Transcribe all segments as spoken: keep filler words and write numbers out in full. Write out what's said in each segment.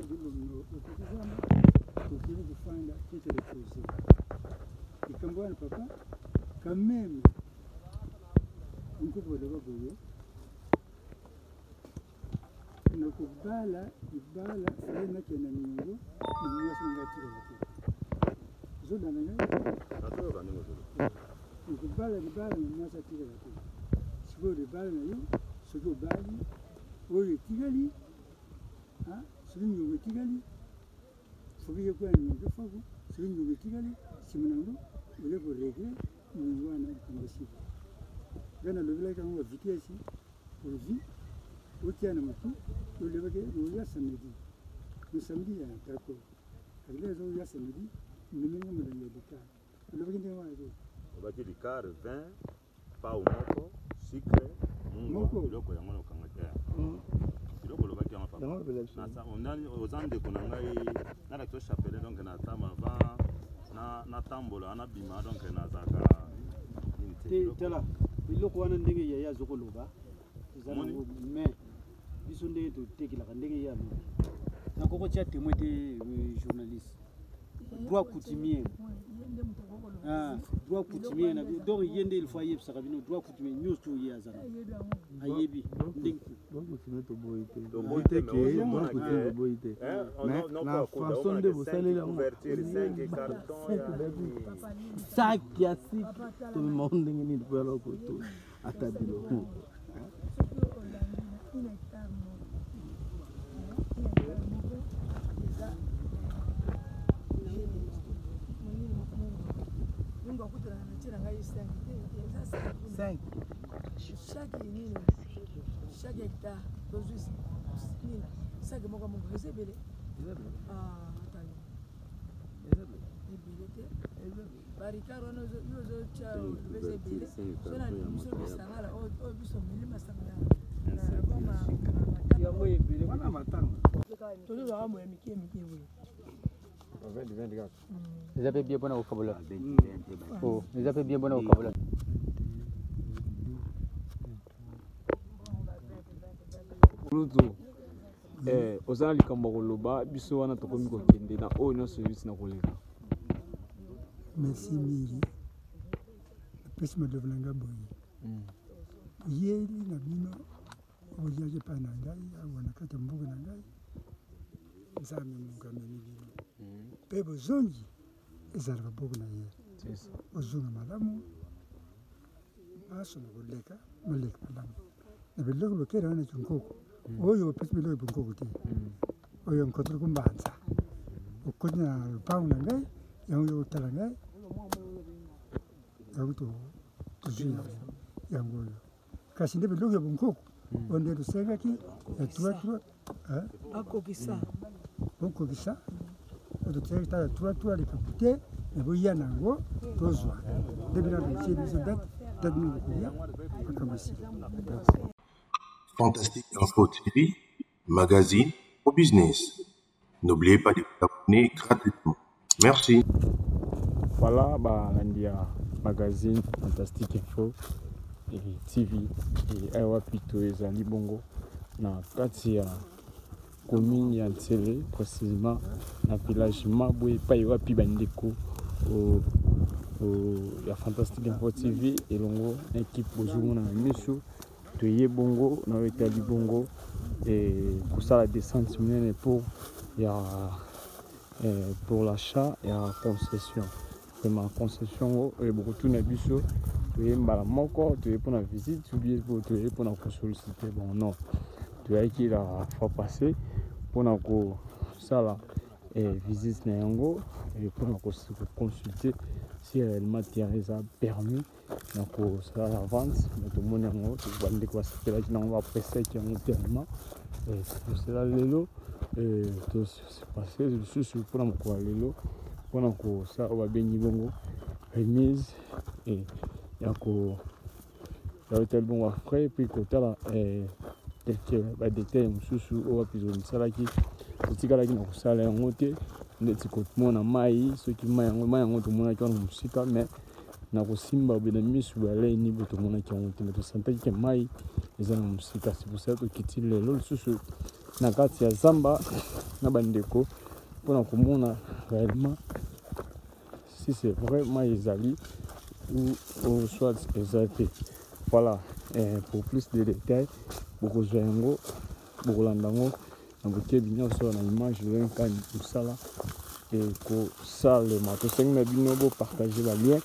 very good looking opposition continue to find kit refuses. Ikambwa na papa quand même ngupo de bagoyo na kubala ibala sema tena ningo niyo singatiro zoda na ngai atoka ningo zoda kubala ibala niyo satira lati sibo de bala nayo sibo bali oye tigali ah sibo niyo tigali fobiye kwa ningo fofu sibo niyo tigali simanango ole ko régler niyo na komosiba gana le village on va viter ici on vit au tien à Matou, le levé au ya samedi. Le samedi, il y a un taco. Il y a un ya samedi, il y a un taco. Le levé d'un oiseau. On va dire du car, vin, pas au moco, sucre, moco, le coin au canada. Le coin au canada. On a aux Andes qu'on a dans la cloche chapelle, donc on a Tamava, on a Tambola, on a Bima, donc on a Zaka. Le coin de Yaya Zokoloba, mais. Ils sont des télégraphes. Encore un témoin des journalistes. Droit coutumier. Droit coutumier. Donc, il y a des foyers qui sont droit coutumier. Nous, tout y a ça. Aïebi. Droit coutumier, tout boité. Tout boité, qui est droit coutumier, tout boité. Mais la façon de vous saluer là, on va tirer cinq cartons. Sac qui a six. Tout le monde n'est pas là pour tout. Attendez le coup. cinq. Chaque ligne, chaque hectare, dans une ligne, chaque mois, mon gars, c'est belé. Ah, attends. C'est belé. C'est belé. Barricade, on a eu un chao, c'est belé. Sur la ligne, sur le Sahara, au bus, on met le massacre. Il y a moyen belé. On a matin. Tout le monde a moyen miki miki oui. Ils appellent bien bon au vocabulaire. Oh, ils appellent bien bon au vocabulaire. Luto, eh, osana likambaruloba, biso wana tokomi kokende na o na service na kolega. Merci mille. Plus me devenga boyi. Yeli na bino, oyaje pa na ngai, wana kata mboga na ngai. Nzambe mungamene bino. Pebo zongi, ezarwa boga na ye. Yes. Ozunga malamu. Aso na koleka, maleka malamu. Na biloko lokera wana chunkoko. Oyo pete melo ibungo kuti. Oyo nkoto kumbanza. Ukunya pauna ngai, yangu utalanga. Yangu to tujina. Yangu. Kasinde beloge bungo. Onde rusenga ki, tua tua. Ah, akokisa. Akokisa. Odo tseta tua tua likapute, neboya nango, tozwa. Debina nchi nzonda, tadini kuya. Akamasi. Fantastic Infos T V, magazine au business. N'oubliez pas de vous abonner gratuitement. Merci. Voilà, bah, Landia, magazine Fantastic Infos T V et Awapito et Zali Bongo. Dans la commune de Télé, précisément dans le village Maboué, Païwapi Bandeko, au Fantastic Infos T V et Longo, équipe au jour dans le Toyé Bongo, on a été à Libongo et pour ça la descente humaine pour pour l'achat et la concession. Et ma concession est retourne à Bissot, tu es malamoko, tu es pour la visite, tu es pour tu es pour la consulter. Bon non, tu as qui la fois passée pour la ça là et visite Nango et pour la consulter si le matériel a permis. Donc ça avance, mais tout le monde est en haut, tout le monde est là, on va apprécier qu'il y a un tellement. C'est là l'élo, et tout c'est passé, je suis sur le plan de quoi l'élo, pendant que ça va bien niveau, remise, et il y a encore, il y a tel bon après, puis côté là, quelques détails, je suis sur le plus de ça là qui, c'est ce gars-là qui n'a pas ça là en haut, les petits côtés, moi on a maï, ceux qui maï, on maï en haut, tout le monde est en musique, mais. Na kusimba ubinami subale ni buto muna kiamu tena tusanta kikemai izana msika sibusa tu kitile lolo susu na kati ya Zamba na bandeko pona komona réellement si c'est vraiment ezali ou au soit spécialité. Voilà, et pour plus de détails beaucoup zango beaucoup landango on peut bien sur la image d'un can tout ça là et que ça le matos na bino bo partager la lien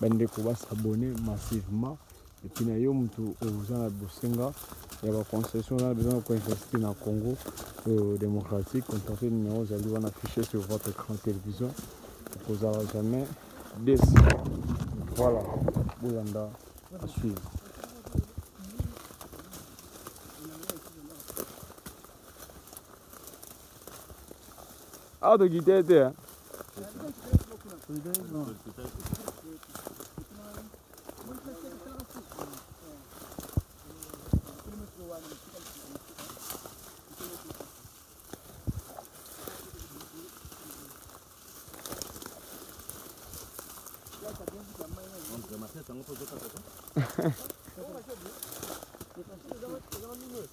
bandeko ba s'abonner massivement et puis na yo mtu ozana bosenga ya ba concession là besoin ko investir na Congo démocratique contacter numéro zali wana affiché sur votre écran télévision pour ça jamais des voilà boulanda à suivre. Ah, de guider, hein?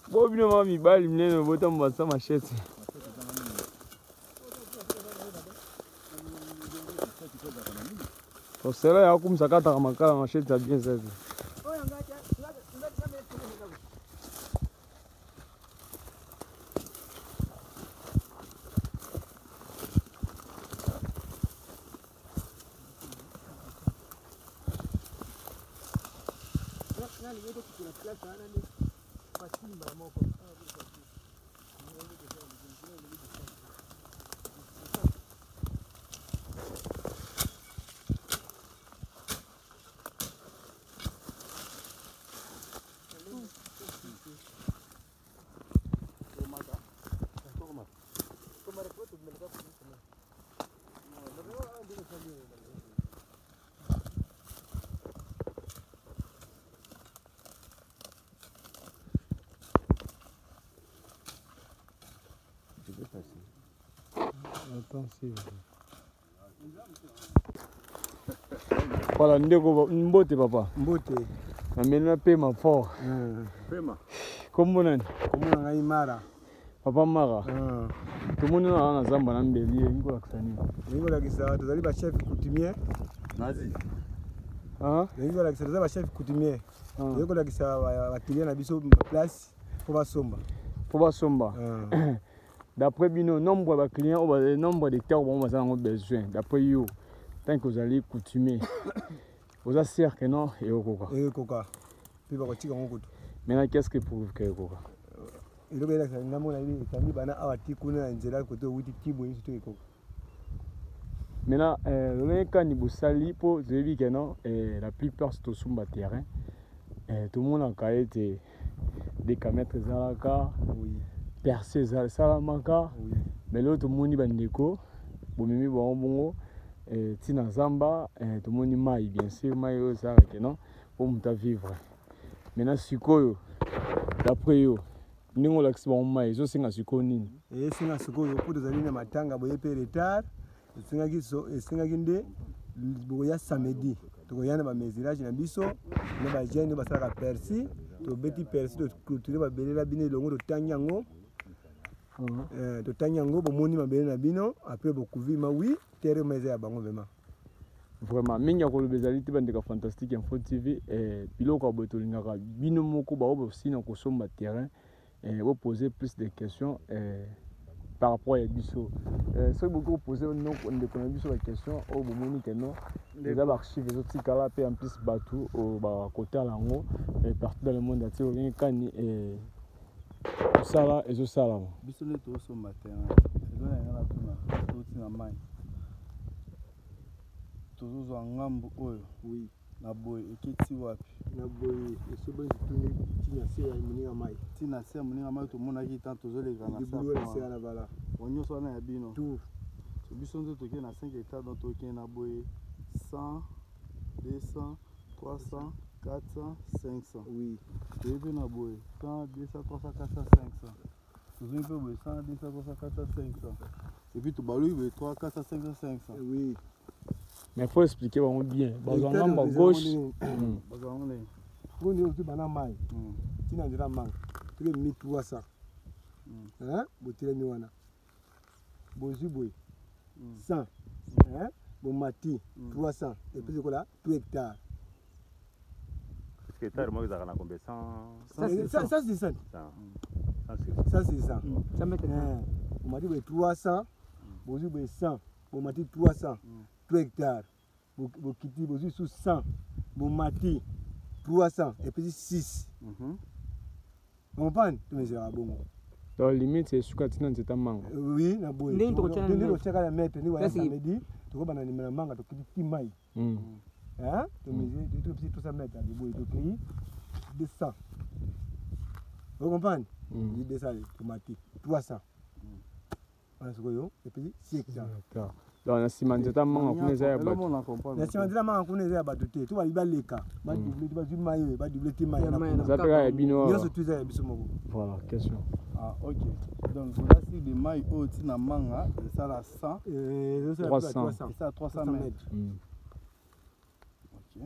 Bon, bien, mamie, balle, le bouton, va ça m'achète. Au serré, à comme ça, quand on m'achète, ça bien ça. Voilà, ndeko mbote papa. Mbote. Amena pema fort. Pema. Comment on Comment on mara. Papa mara. Tout le monde a Zamba na mbeli ngo aksani. Ngo la kisa, tozali ba chef coutumier. Nazi. Ah, ngo la kisa ba chef coutumier. Ngo la kisa ba client na biso place pour ba somba. Pour ba somba. D'après Bino, nombre de clients, le nombre d'hectares ont besoin. D'après vous, tant que vous allez coutumer, vous allez dire que non, et au coca. Et au coca. Maintenant, qu'est-ce qui prouve que au coca? Il y a des gens qui ont dit que les gens qui ont dit que les gens qui ont Maintenant, les gens qui ont dit que les gens la plupart sont sur terrain. Tout le monde a été décamètre dans la car. Percé Salamaka, mais l'autre monde bandeko, bomimi bongo, tina Zamba, tout le monde maille bien sûr, maille au ça que non, pour m'ta vivre. Maintenant sikoyo, d'après yo, ningo lax bon maille, zo singa sikoyo nini. Eh singa sikoyo pour des amis na matanga boye pe retard, singa giso, singa ginde, boya samedi, to boya na ba mesirage na biso, na ba jeune ba sala persi, to beti persi to clôturer ba belela bine longo to tanyango. To tanyango bomoni mabele na bino après bokuvi ma oui terre meze ya bango vraiment vraiment mingi ko lobezali te bandika Fantastic Infos T V et biloko abotolinga ka bino moko ba obosi na ko somba terrain et vous poser plus de questions par rapport à biso so beaucoup poser non de connait biso la question au bomoni que non les archives exotiques là pe en plus batu au ba côté lango et partout dans le monde entier rien kani et ça là et ça là. Bisous tous ce matin. Je donne la tuna, tout na mai. Tous en ngambo oyo, oui, na boy ekiti wapi? Na boy et ce bon tuni tina se ya muninga mai. Tina se muninga mai to mona ki tant tous les grands ça. Boy se na bala. Onyo so na ya bino. Tout. So biso nzo to ki na cinq hectares donc to ki na boy cent, deux cents, trois cents, quatre cents, cinq cents. Oui. Et bien na boy cent, deux cents, trois cents, quatre cents, cinq cents. Tous les peu boy cent, deux cents, trois cents, quatre cents, cinq cents. Et puis tout balou boy trois, quatre cents, cinq cents, cinq cents. Oui. Mais faut expliquer vraiment bien. Bazanga ba gauche. Bazanga né. Vous ne vous pas na mai. Tu n'as pas manque. Tu es mille trois cents. hein botelemi wana bozu boy cent hein bon mati trois cents et puis quoi là deux hectares. Hectares moi ils ont combien cent ça c'est ça ça c'est ça ça met on m'a dit trois cents bozu boy cent bon mati trois cents deux hectares bo kiti bozu sous cent bon mati trois cents et puis six. On comprend dans la limite, c'est ce que tu as dit. Oui, c'est bon. Tu as dit que tu as dit que tu as dit que tu as dit que tu as dit que tu as vous comprenez trois cents. Et puis six hectares. Donc, la cimande est à mon compte. La cimande est à mon compte. Tu vas aller les cas. Tu vas doubler tes mailles. Ça peut être binoir. Voilà, question. Ah, ok. Donc, là, c'est des mailles hautes. C'est la manga. Ça, la cent. trois cents. C'est à trois cents mètres. Ok.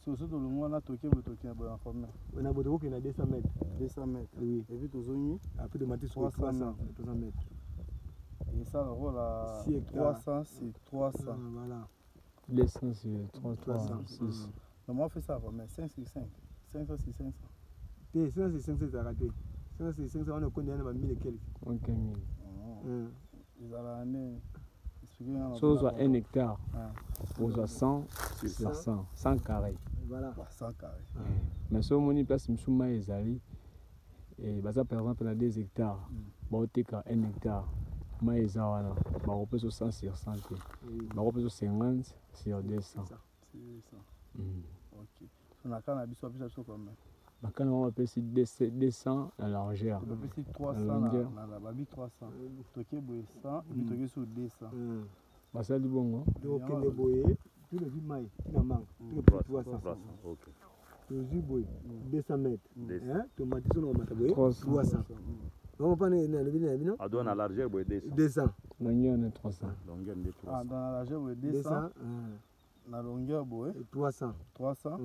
Sur ce, tout le monde a toqué. On a beaucoup qui a deux cents mètres. deux cents mètres. Oui. Et puis, tu as mis. Après, tu as trois cents mètres. Et ça, le rôle à trois cents, c'est trois cents. Voilà. Les cent, c'est trois cents. Donc, moi, on fait ça, mais cinq, c'est cinq. cinq cents, c'est cinq cents. cinq cents, c'est cinq cents, c'est raté. cinq cents, c'est cinq cents, on a connu mille et quelques. Ok, mille. Ils ont l'année. Soit soit un hectare. Soit cent, c'est cent. cent carrés. Voilà. cent carrés. Mais si on a une place, on a des et par exemple, on a deux hectares. On a un hectare. Mais ça va là, bah on peut se sentir santé, bah on peut se sentir sur deux cents. Ok. On a quand même habitué à plus ça quand même. Bah quand on peut se deux cents à largeur. On peut se trois cents là, là, bah bi trois cents. Toquer boyer cent, puis toquer sur deux cents. Bah ça du bon hein. Donc on est boyer, tu le dis maille, il en manque. Tu prends trois cents. Ok. Tu dis boyer deux cents mètres, hein? Tu mets sur le matériau trois cents. On va pas aller dans le village, non? Ah, dans la largeur, vous êtes deux cents. Longueur, on est trois cents. Longueur, on est trois cents. Ah, dans la largeur, vous êtes deux cents. La longueur, vous êtes trois cents. trois cents.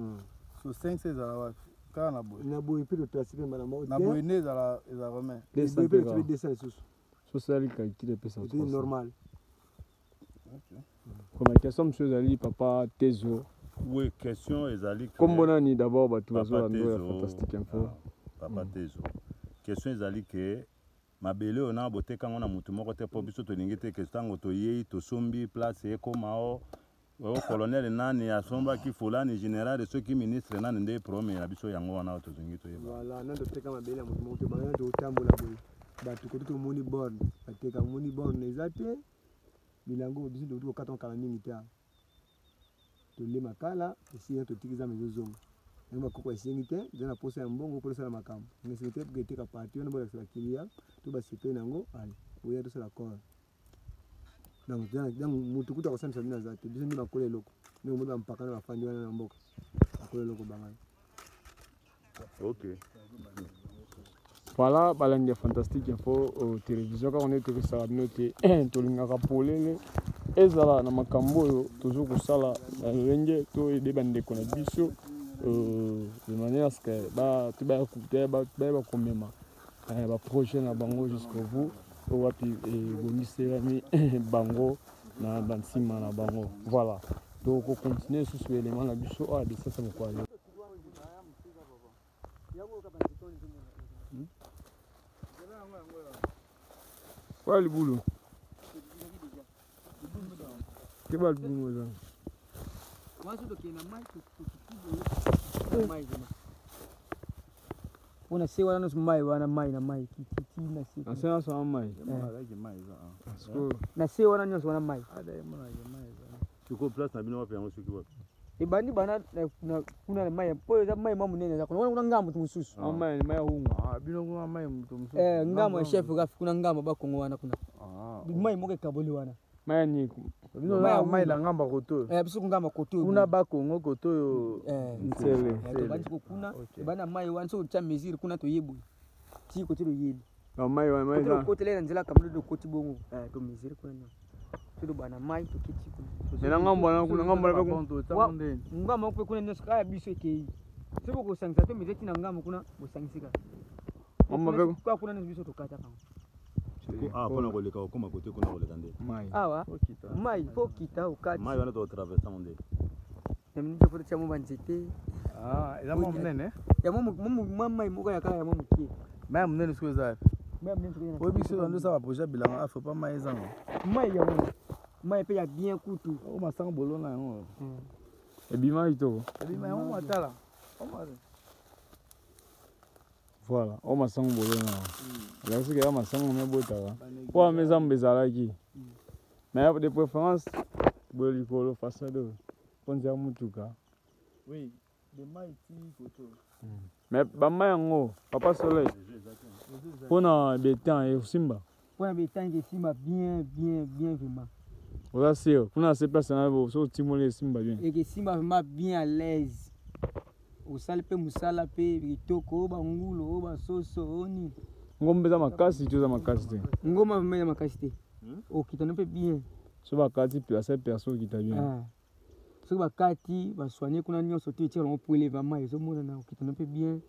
Sur cinq, seize, à la car on a boé. On a boé plus de trois cents, madame. On a boé nez à la remet. deux cents, deux cents, sous. Sur ça, il calcule plus en trois cents. C'est normal. Ok. Comme la question, monsieur Zali, papa, tes os. Oui, question, Zali. Comme on a dit d'abord, tu vas voir la Fantastic Info. Papa, tes os. Question ezali ke mabele ona boteka ngona mutu moko te po biso to lingete ke stango to yei to sombi place e koma o o colonel nani ya somba ki fulani general so ki ministre nani nde premier na biso yango wana to zingito yeba wala nando teka mabele mutu moko ba nando utambola boyi ba to to moni born ateka moni born ezate bilango biso do to quatre cent quarante mita to le makala esi to tikiza mezo zongo. Je ne sais pas si vous avez des gens qui ont des gens qui ont des gens qui ont des gens qui ont des gens qui ont des gens qui ont des gens qui ont des gens qui ont des gens qui ont des gens qui ont des gens. Voilà, c'est fantastique. Il faut télévision quand on est tous à noter, tous les rapports. Et ça, dans ma cambo, toujours que ça, la langue, tout est débandé qu'on a biso. Euh, de manière à ce que bah, tu vas écouter, bah, tu vas combien bah, prochaine à Bango jusqu'au bout, ou puis et Bango, na Bansima na Bango. Voilà. Donc on continue sur ce élément là, biso ah, ça ça me quoi. Quoi le boulot? Qu'est-ce que le boulot? Moi je dois na mai to mai na ona se wana nos mai wana mai na mai kititi na se asa so mai mai za na se wana nyos wana mai ada mai mai tu ko place na bino wapi yango suki wapi e bandi bana kuna mai po za mai mamu nene za kuna kuna ngambo tumususu mai mai hunga ah bino kuna mai mtu msusu eh ngambo chef ga kuna ngambo ba kongo wana kuna ah mai moke kaboli wana mai ni Maïa maïa la ngamba koto. Eh, biso ngamba koto. Kuna ba kongo koto yo. Eh, nsele. Eh, ba ndiko kuna. Ba na maïa wanso cha mesure kuna to yebu. Ti koto lo yebu. Ba maïa maïa za. Koto le nzela kamlo do koto bongo. Eh, to mesure kuna na. Tulu bana maïa to kiti kuna. Na ngamba na kuna ngamba ba konto ta monde. Ngamba ko kuna nyoska ya biso ke. Sebo ko sangisa to mesure ti na ngamba kuna bo sangisika. Ah, on a relé quand on a côté qu'on a relé dans ah ouais, faut quitter. Maï, faut quitter au cadre. Maï, on a doit traverser en deux. Les minutes pour les moments c'était. Ah, et là mon nene. Et mon mon mon maï, mon gars, quand il y a mon qui. Maï, mon nene, ce que ça. Maï, mon nene. Oui, bien sûr, on doit savoir projet bilan. Ah, faut pas maï zang. Maï, y'a mon. Maï, il y a bien coutu. Oh, ma sang bolon là. Et bima ito. Et bima, on va là. On va. Voilà, on m'a sang bolon là. Il y a ce qui a ma sang mais beau tard. Pour mes amis zalaki. Mais de préférence, bolicolo façado. Pondia mutuka. Oui, de maï ti photo. Mais ba maï ngo, papa soleil. Pour na betan et simba. Pour na betan et simba bien bien bien vraiment. Voilà c'est. Pour na se placer na so timole simba bien. Et que simba vraiment bien à l'aise. Au salpe musala pe bitoko ba ngulo ba soso oni. Ngombe za makasi tu za makasi te. Ngoma za makasi te. O kitana pe bien. So ba kati pe a cette personne qui t'a bien. Ah. So ba kati ba soigner kuna nyo so tu tire on pour l'événement et zo mona na o kitana pe bien.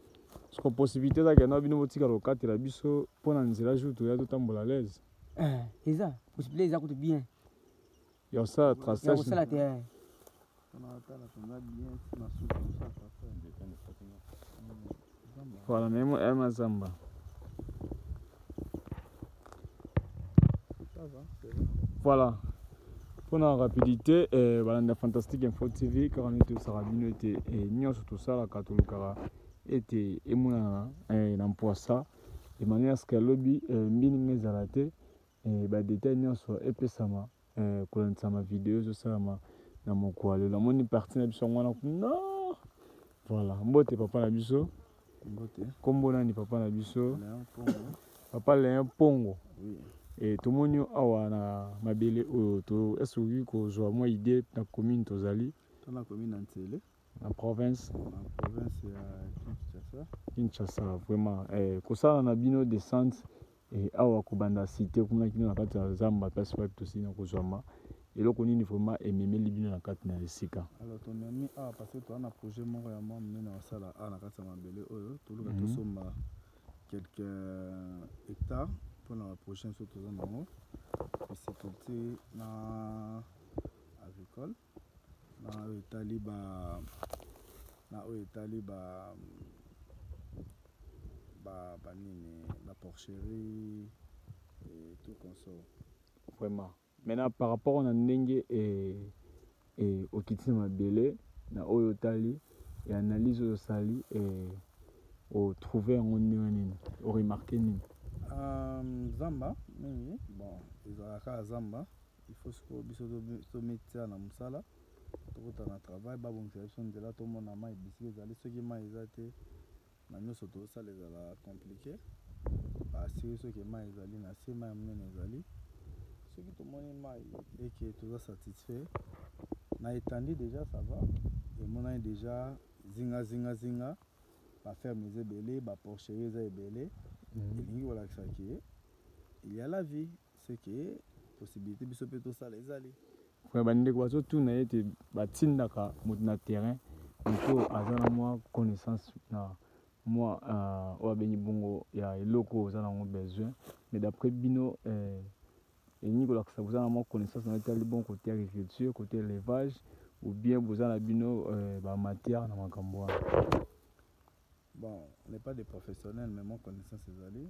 So possibilité za kana bino botika lo kati la biso pona nzela jutu ya totambola l'aise. Ah, c'est ça. Possibilité za kote bien. Ya ça tracer. Ya ça la terre. Voilà, même à Zamba. Voilà. Pour la rapidité, euh, voilà, la Fantastic Infos T V, car on était Sarabino était et Nyon surtout ça, la Katolukara était et Mouna et l'empoissa. Et manière à ce que lobby minimise à la tête et bah détail Nyon sur Epesama, Colin Sama vidéo, je sais ma. Dans mon coin, le monde est parti dans le non. Voilà, mbote papa la biso. Mbote. Ni papa la biso. Papa l'a un pongo. Et tout le monde a ma belle auto. Est-ce que vous avez une idée de la commune Tozali? La commune en Télé. La province. La province est Kinshasa. Kinshasa, vraiment. Et comme ça, on a bien descente. Et awa Kobanda cité, comme on a dit, on Zamba, parce que aussi dans Kozama. Et là, on est vraiment aimé les biens dans la carte de Sika. Alors, ton ami a passé toi un projet Montréal, moi, dans la salle à la carte de Mabelé, tout le monde somme quelques hectares pour la prochaine saison de l'année. Et c'est côté na agricole, na Italie, bah, na Italie, bah, bah, bah, ni la porcherie et tout comme ça. Vraiment. Maintenant, par rapport à Nengue et au Kitima Bélé, na Oyotali, et analyse de Sali, et au trouver un Néonine, au remarquer Nine. Zamba, oui, bon, ils ont à Zamba, il faut se mettre à la Moussala, tout le travail, bah, bon, direction de là, tout le monde a mal, et puis, ceux qui m'ont été, maintenant, surtout ça, les a compliqué, bah, si ceux qui m'ont été, na si m'ont été, ce qui tout le monde est et qui est toujours satisfait, on a étendu déjà, ça va. Et on a déjà zinga zinga zinga, la ferme est belle, la porcherie est belle. Il y a la vie, ce qui est possibilité de se faire tout ça les aller. Frère Bandi, tout n'a été bâti dans le terrain. Il faut avoir moi connaissance. Moi, au Béni Bongo, il y a des locaux qui ont besoin. Mais d'après Bino, et Nicolas, vous avez une connaissance dans le bon côté agriculture, côté élevage, ou bien vous avez la matière dans le cambois. Bon, on n'est pas des professionnels, mais mon connaissance est allée.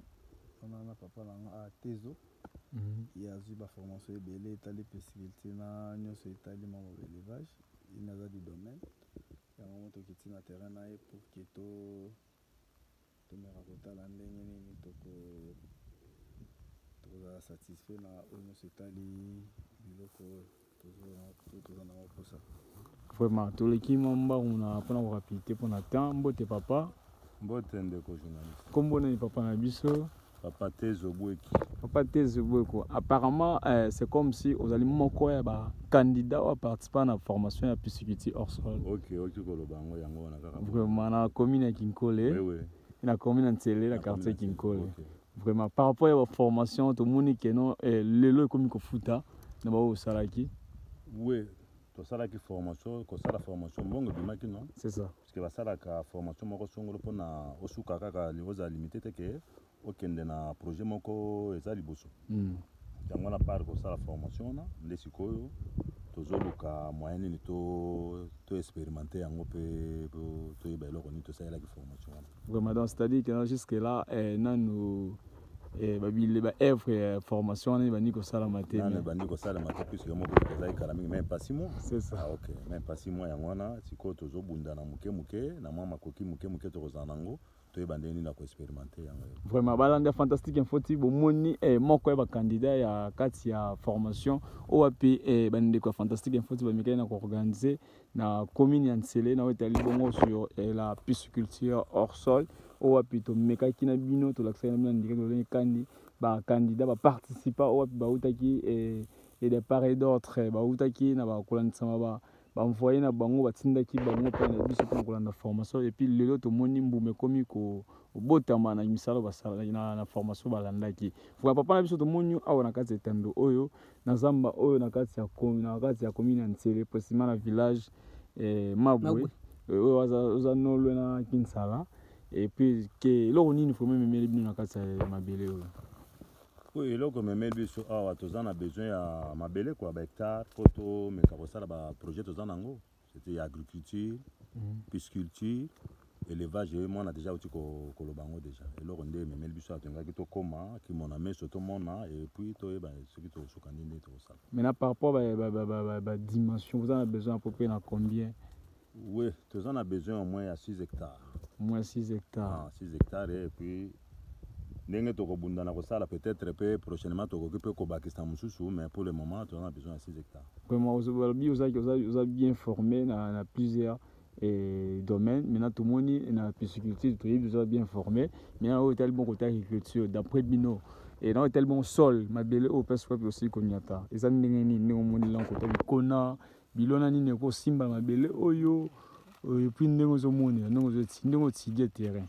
On a un papa à Tezo, il a eu la formation de l'élevage, il a eu les possibilités de l'élevage, il a eu du domaine. Il y a un moment où il y a un terrain pour qu'il y ait tout le monde. Satisfait na onositali biloko toujours na pour ça vraiment tout l'équipe mamba on a pour la rapidité pour na temps mbote papa mbote ndeko journaliste kombo na papa na biso papa Tezobweki papa Tezobweki apparemment c'est comme si aux allez moko ya ba candidat à participer à la formation à pisciculture hors sol OK OK kolobango yango na kaka vraiment na commune ya Kinkole oui oui na commune en Télé la quartier Kinkole. Vraiment, par rapport à la formation, tout le monde est comme il faut. Oui, tu une formation, la formation non. C'est ça. Parce que la formation est limitée, que projet la formation, vraiment, c'est-à-dire que jusque là, nous et les formations ne banni que ça la matinée non ne banni que ça la matinée puisque moi je même pas six mois c'est ça ok même pas six mois ya mwana siko tozo bunda na muke muke na mama koki muke muke to zanango to e bandeni na ko expérimenter vraiment balanga Fantastic Infos T V bomoni e moko e ba candidat ya kati ya formation O A P e bande ko Fantastic Infos T V mikele na ko organiser na commune ya Nsele na wetali bongo sur la pisciculture hors sol. Au apito mekaki na bino to l'accès na direct le kandi ba candidat ba participer au ba utaki et et des parts et d'autres ba utaki na ba kolandisa ba ba envoyer na bango ba tindaki bango pe na biso ko kolanda formation et puis lelo to moni mbume komi ko botama na misalo ba sala na na formation ba landaki fuka papa na biso to moni awa na kati etando oyo na Zamba oyo na kati ya commune na kati ya commune Nsele possiblement na village eh Mabwe oyo waza no lwe na Kinshasa. Et puis, il faut même mettre dans la case à ma belle. Oui, il faut mettre à ma belle, quoi, hectare, photo, mais projet de zanango. C'était agriculture, pisciculture, élevage, et moi, on a déjà outil Colobango déjà. Et là, on dit, mais le bisou à Tenga qui est au coma, qui m'en a mis sur tout le monde, et puis, ce qui est au candidat est au salon. Maintenant, par rapport à la dimension, vous en avez besoin à peu près dans combien? Oui, vous en avez besoin au moins à six hectares. Moins six hectares. Ah, six hectares et puis peut-être prochainement tu occupes Kobakistan Moussousou, mais pour le moment tu en as besoin de six hectares. Vraiment, vous avez bien formé dans plusieurs domaines. Maintenant, tout le monde est dans la pisciculture, vous avez bien formé. Maintenant, vous avez tellement côté agriculture, d'après Bino, et dans tellement sol, ma belle au P S W aussi Konyata. Et ça, nous avons dit que nous avons dit que nous avons dit que nous avons dit que et puis nous avons des terrains. Des terrains.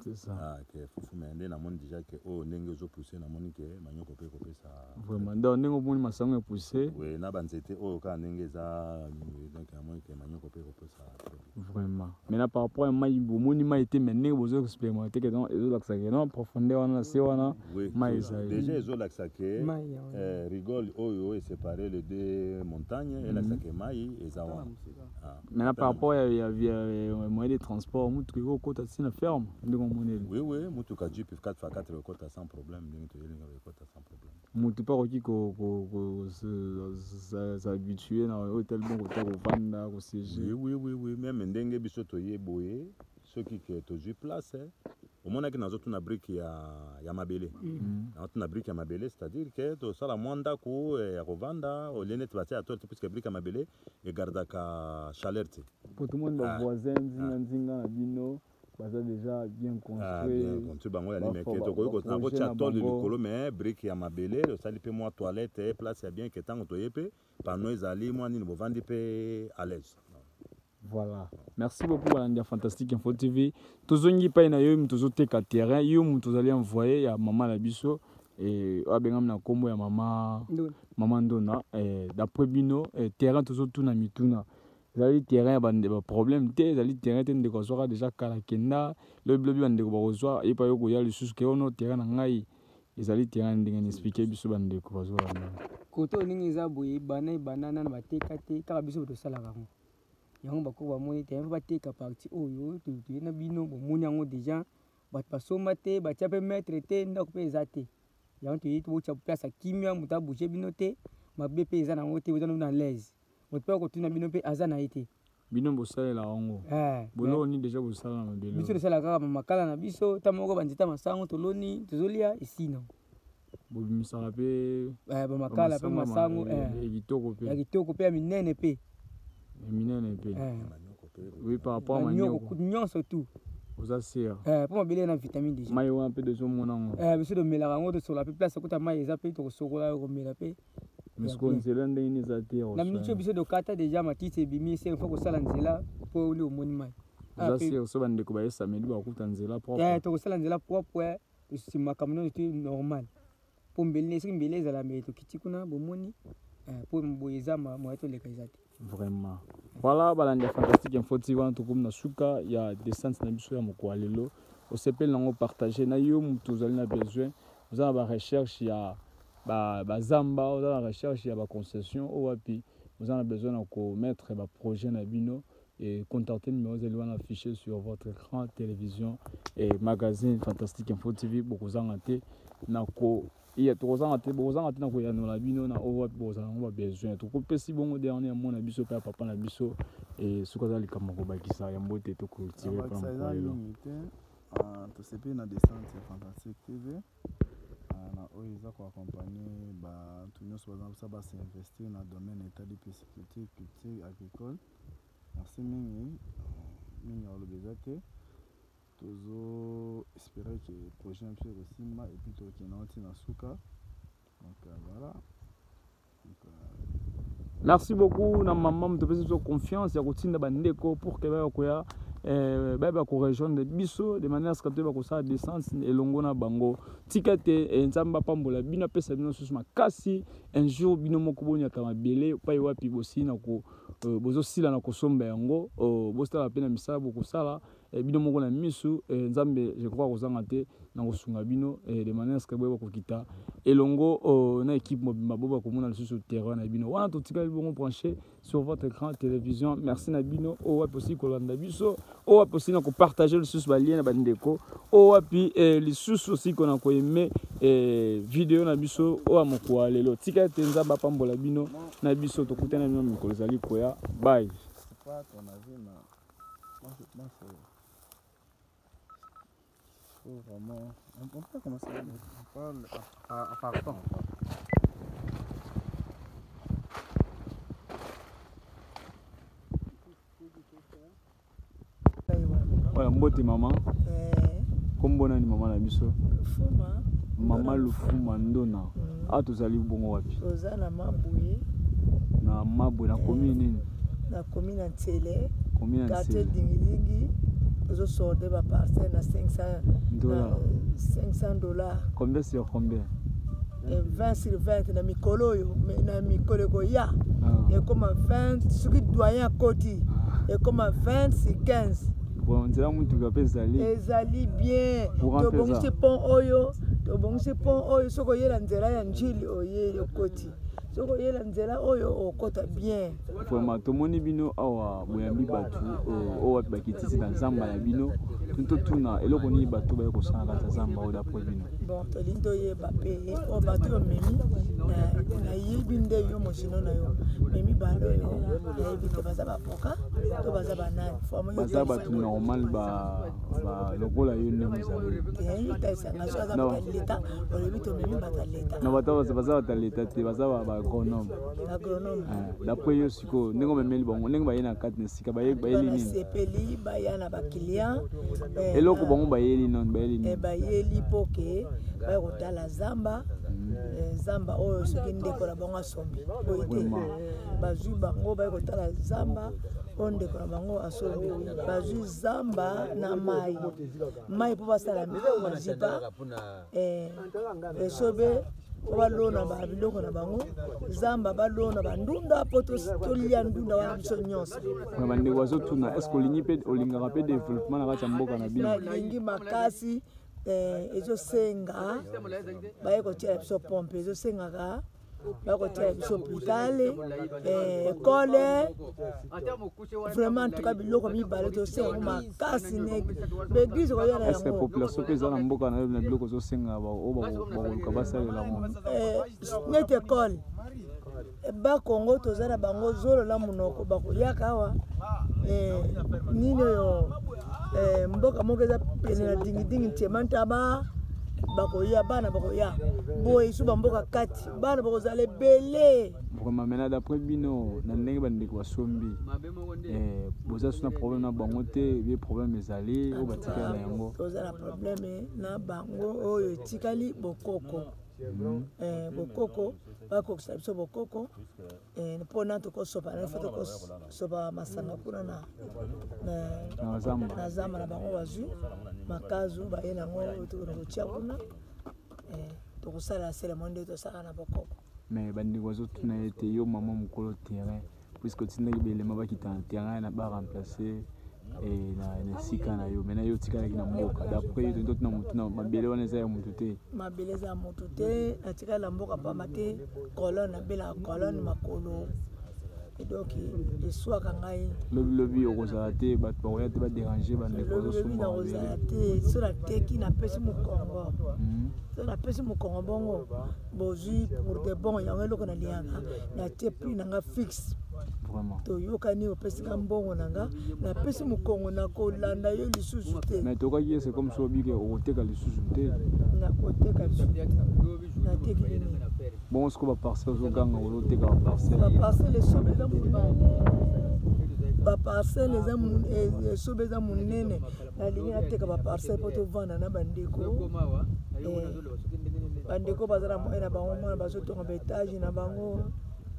C'est ça. Foufou, mais nous avons déjà que nous avons poussé Magnon Copé. Vraiment, nous avons poussé. Oui, nous avons des terrains. Vraiment. Maintenant, par rapport à Maïbo, Mouni été mené aux autres expérimenter que dans les autres axes. Non, profondeur, on a c'est on a. Déjà, les autres axes rigole, Oyo est séparé les deux montagnes, et l'axe Maï et Zawa. Maintenant, par rapport à moyen de transport, on trouve au côté de la ferme. Oui, oui, on trouve qu'à Jeep quatre par quatre au côté sans problème. On ne peut pas aussi qu'on s'habitue dans l'hôtel bon côté au Vanda. Oui, oui, oui, oui. Même dengue bisotoye boye, ceux qui sont sur place, au moins que nous avons une brique à Yamabélé. Nous avons une brique à Yamabélé, c'est-à-dire que tout ça la moindre coup et à Rwanda, au lieu de passer à toi, tu puisque brique à Yamabélé et garde à Chalerte. Pour tout le monde, les voisins, Zinganzinga, Bino. Déjà bien construit. Voilà. Merci beaucoup à la Fantastic Infos T V. Tous ceux qui payent, tous terrain, tous allez envoyer à maman Labisso et à Benjamin Kombo et maman maman Dona. D'après Bino, terrain tous tout na mituna. Les terrains ont des problèmes, les terrains ont des choses déjà calakenda, les blés ont des choses, et puis il y a les choses qui ont des terrains ngai, les terrains ont expliqué biso bande de choses. Koto ningiza boye banana banana na bateka te ka biso to sala kango. Yango bako ba moni terrain bateka parti oyo to to na bino bo moni yango déjà bat pasoma te ba chape mettre te ndako pe zate. Yango to yito cha place kimia muta bouger bino te ma B P za na ngote wo na l'aise. On peut continuer à bino pe azana été. Bino bosala la ongo. Eh. Bolo ni déjà bosala na belo. Biso sala kaka makala na biso tamoko bandita masango toloni tozolia ici non. Bobimisa pe eh ba makala pe masango eh kitoko pe. Ya kitoko pe minene pe. Minene pe. Oui par rapport à manio. Nyon surtout. Oza sir. Eh pour mobile na vitamine déjà. Mayo un peu de zo monango. Eh biso de melarango de sur la place ko ta mayo za pe to sokola ko melape. Vraiment. Voilà, Balanda Fantastique Infos T V, en tout cas, na suka ya descente na biso ya mokwalelo. Au C P lango partager na yo mutu zalina besoin. Vous avez ba recherche ya ba ba Zamba, vous avez recherche ya ba concession au wapi. Vous avez besoin na ko mettre ba projet na bino et contacter numéro zali wana affiché sur votre écran télévision et magazine Fantastique Infos T V boko zanga te na ko il y a trois ans à trois ans à tenir quoi dans la vie non à avoir besoin on va besoin tout couper si bon dernier mon abisso père papa l'abisso et ce qu'on a les camarades qui ça y a un beau tête au cultiver par exemple tout ce pays na descente c'est Fantastique T V na où ils ont quoi accompagné bah tout nous souvent ça va s'investir dans le domaine état de pisciculture culture agricole merci mingi mingi on le besoin toujours espérer que le projet un peu aussi ma et plutôt qu'il n'entre dans souka donc voilà merci beaucoup na maman me te fais toujours confiance ya routine ba ndeko pour que ba koya euh ba ba ko rejoindre biso de manière à ce que ba ko ça descente et longo na bango ticket et nzamba pambola bino pesa bino sous makasi un jour bino moko bonya ka mabele pa wapi bosi na ko bozo sila na ko somba yango bo sala pena misabo ko sala bino moko na misu nzambe je crois kozanga te na kosunga bino de manière ce que boye bakokita elongo na équipe mobimba bo bakomona lisusu terrain na bino wana totika bongo branché sur votre écran télévision merci na bino o wapi aussi kolanda biso o wapi aussi na kopartager lisusu ba lien na bandeko o wapi lisusu aussi kona koyeme vidéo na biso o amoko lelo tika te nzamba pambola bino na biso tokutana bino mikolo zali koya bye oh, vraiment, on peut commencer à parler à partant. Ouais, moi t'es maman. Comme bonne année maman la biso. Fuma. Maman le fuma ndona. Ah tu sali bongo wapi. Oza na mabouye. Na mabouye na commune. Na commune en Télé. Commune en Télé. Je sors de ma parcelle à cinq cents dollars. Combien sur combien? vingt sur vingt, na mikolo yo, na mikolo ko ya. Et comme vingt, ce qui doyen côté. Et comme vingt sur quinze. On dirait que tu as fait Zali. Zali bien. Tu as fait pont oyo, tu as fait pont oyo, ce que y a dans la njili oye au côté. Ce que y a dans la oyo au côté bien. Vraiment, tout le monde bino awa boyambi batu awa bakiti c'est dans Zamba la bino. Tout tout na eloko ni batu ba ko sanga ta Zamba o d'après bino. Bon, to lindo ye ba paye o batu memi na na yibinde yo moshino na yo. Memi ba ndo yo. E bito baza ba poka, to baza ba na. Baza ba tout normal ba ba lokola yo ne mozali. E ta sa na so za ba leta, o le bito memi ba ta leta. Na bato baza ba leta te baza ba agronome. Agronome. D'après yo siko ndingo memeli bongo, ndingo ba yena quatre nesika ba ye ba yeli ni. Sepeli ba yana ba client. Et là, on va y aller, non, on va y aller. On va y aller pour que la Zamba, Zamba, oh, ce qui ne décolle pas, on a sombi. Bazu bango, bah, la Zamba, on décolle pas, on a sombi. Bazu Zamba, na mai, mai pour passer la maison, on dit pas. Et sauver. Balona ba biloko na bango Zamba balona bandunda poto tolia ndunda wa msonyonso na bande wazo tuna esko lingi pe olinga rape development na kati mboka na bino lingi makasi eh ezo senga ba eko tia so pompe ezo senga ka ba ko tia so hôpital eh kole vraiment tuka biloko mi baleto senga makasi ne begizo ko yala yango population pe za na mboka na na biloko zo senga ba o ba ko basalela mo eh nete kole ba Kongo to za na bango zolo la munoko ba ko yaka wa eh nino yo eh mboka moke za penela dingi dingi temanta ba bakoya bana bakoya boy suba mboka kati bana bakozala belé vraiment maintenant d'après bino na ndenge bande ko sombi eh boza suna problème na bango te bien problème ezali o batika na yango boza problème na bango oyo tikali bokoko eh bokoko Mais bandi oiseaux tout n'a été yo maman mon colo terrain puisque tu n'as pas les mabas qui t'en terrain n'a pas remplacé et na na sika na yo mais na yo tika na kina mboka d'après de d'autres na mutu na mabele wana za ya mutu te mabele za mutu te na tika la mboka pa mate colonne bela colonne makolo et donc les soirs kangai lobi lobi okozala te ba poroya te ba déranger ba ndeko zo souma okozala te sur la tête qui na pesi mu Congo sur la pesi mu Congo bongo bozi pour des bons yango loko na lianga na te plus na nga fixe vraiment to yokani o pesi kambongo nanga na pesi mu Congo na ko landa yo lisusu te mais to kaye c'est comme so bike o teka lisusu te na ko teka lisusu na teki bon ce qu'on va passer aux gangs au lot des gangs passer va passer les sommets dans mon va passer les amours et sommets dans mon nene la ligne à tes va passer pour te vendre na bandeko bandeko bazara mo na bango mo na bazoto en bétage na bango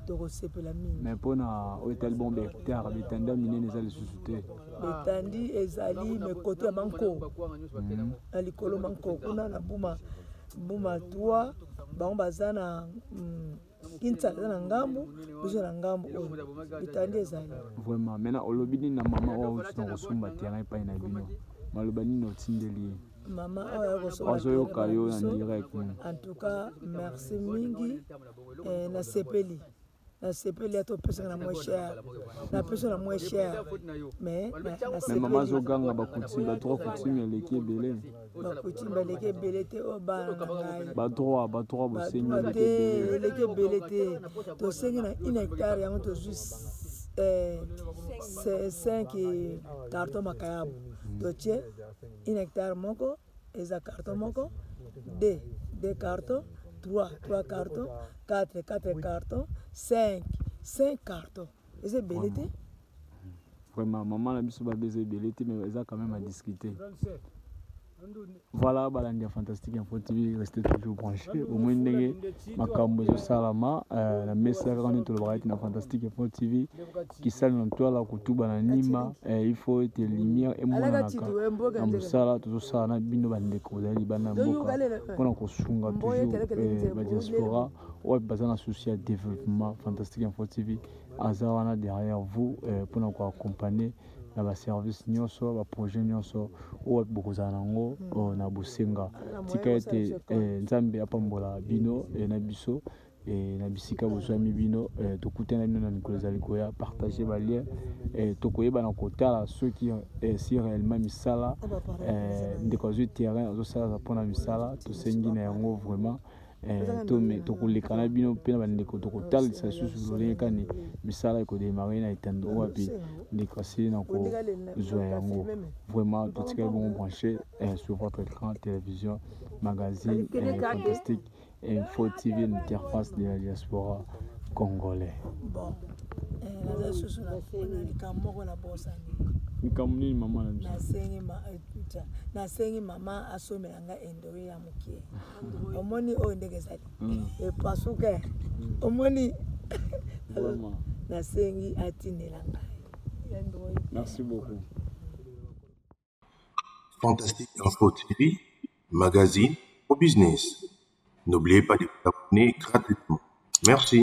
de receper la mine mais pour na hôtel bombe hectare bitanda mine ne zal susute bitandi ezali me côté manko ali kolo manko kuna na buma buma toi bango baza na Kinshasa na ngambu biso na ngambu bitande ezali vraiment mena olobi nini na mama oyo osomba terrain epai na bino maloba nini otindeli mama oyo akosomba ozoyoka yo na direct en tout cas merci mingi na sepeli la sepeli ato pesanga na moins cher la personne la moins cher mais mais maman zoganga bakuti ba trois coutume eleki belé bakuti ba eleki belé te obana ba trois ba trois bo seigneur eleki belé te to sengi na un hectare yango to juste euh c'est cinq carton makayabo to tie un hectare moko eza carton moko deux deux carton trois trois cartons quatre quatre cartons cinq cinq cartons et c'est belleté vraiment maman la biso ba baiser belleté mais ça quand même à discuter voilà balandi Fantastic Infos T V restez toujours branchés au moins ndenge makambo zo salama la message quand tout le bright na Fantastic Infos T V qui salue en toi la kutuba na nima il faut être lumière et moi na ka on sala tout ça na bino bandeko dali bana mboka on ko sunga toujours ba diaspora ouais bazana associé à développement Fantastic Infos T V azawana derrière vous pour nous accompagner na ba service nyonso ba projet nyonso o bokozana nango na bosenga tika ete nzambe apambola bino na biso na bisika bozwami bino tokutana bino na mikolo ezali koya partager ba lien tokoyeba na kotala ceux qui si réellement misala ndeko zwi terrain ozosala mpona misala tosengi na yango vraiment tome tokolekana bino mpe na bandeko tokotalisa susu lolekani misala ekodemare na etando oyo wapi ndeko asili na kozwa yango vraiment totikali bongo branché sur votre écran télévision magazine Fantastic Infos T V l'interface de la diaspora congolais likambo nini mama na biso nasengi ma etuta nasengi mama asomela nga endori ya mokie omoni oyo ndenge ezali epasuke omoni mama nasengi atinela ngai endori merci beaucoup Fantastic Infos T V magazine au business n'oubliez pas de vous abonner gratuitement merci.